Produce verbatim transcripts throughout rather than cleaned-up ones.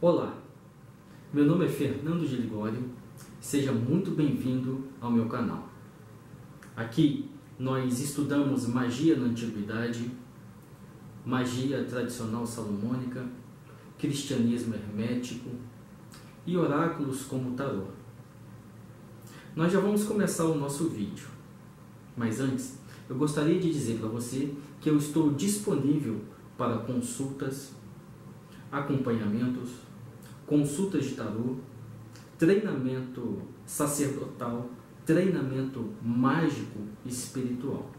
Olá, meu nome é Fernando de Ligório, seja muito bem-vindo ao meu canal. Aqui nós estudamos magia na antiguidade, magia tradicional salomônica, cristianismo hermético e oráculos como o tarô. Nós já vamos começar o nosso vídeo, mas antes eu gostaria de dizer para você que eu estou disponível para consultas, acompanhamentos, consultas de tarô, treinamento sacerdotal, treinamento mágico e espiritual.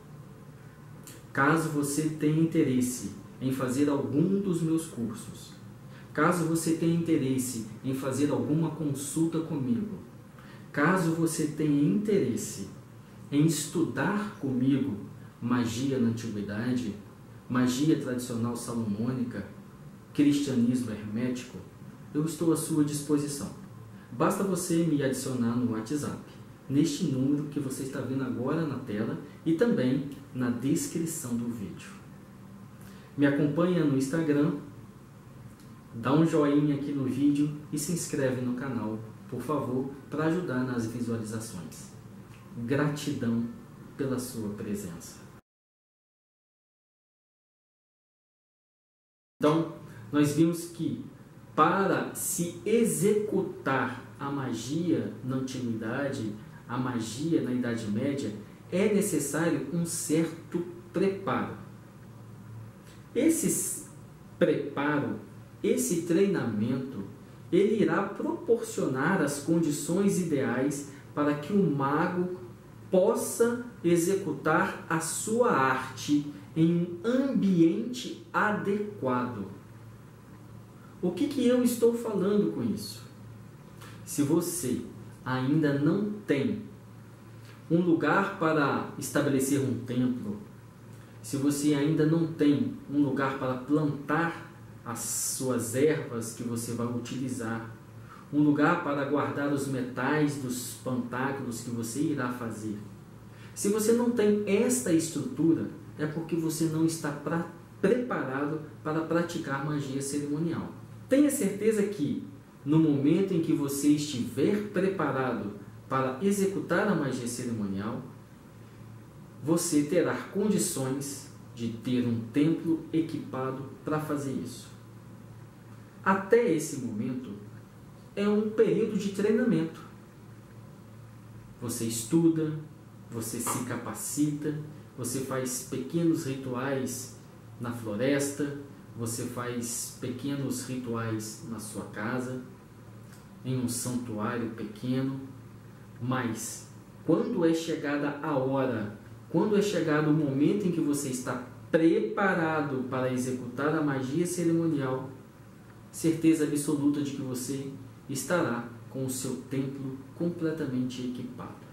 Caso você tenha interesse em fazer algum dos meus cursos, caso você tenha interesse em fazer alguma consulta comigo, caso você tenha interesse em estudar comigo magia na antiguidade, magia tradicional salomônica, cristianismo hermético, eu estou à sua disposição. Basta você me adicionar no WhatsApp, neste número que você está vendo agora na tela e também na descrição do vídeo. Me acompanha no Instagram, dá um joinha aqui no vídeo e se inscreve no canal, por favor, para ajudar nas visualizações. Gratidão pela sua presença. Então, nós vimos que para se executar a magia na antiguidade, a magia na Idade Média, é necessário um certo preparo. Esse preparo, esse treinamento, ele irá proporcionar as condições ideais para que o mago possa executar a sua arte em um ambiente adequado. O que que eu estou falando com isso? Se você ainda não tem um lugar para estabelecer um templo, se você ainda não tem um lugar para plantar as suas ervas que você vai utilizar, um lugar para guardar os metais dos pantáculos que você irá fazer, se você não tem esta estrutura, é porque você não está pra, preparado para praticar magia cerimonial. Tenha certeza que, no momento em que você estiver preparado para executar a magia cerimonial, você terá condições de ter um templo equipado para fazer isso. Até esse momento, é um período de treinamento. Você estuda, você se capacita, você faz pequenos rituais na floresta, você faz pequenos rituais na sua casa, em um santuário pequeno, mas quando é chegada a hora, quando é chegado o momento em que você está preparado para executar a magia cerimonial, certeza absoluta de que você estará com o seu templo completamente equipado.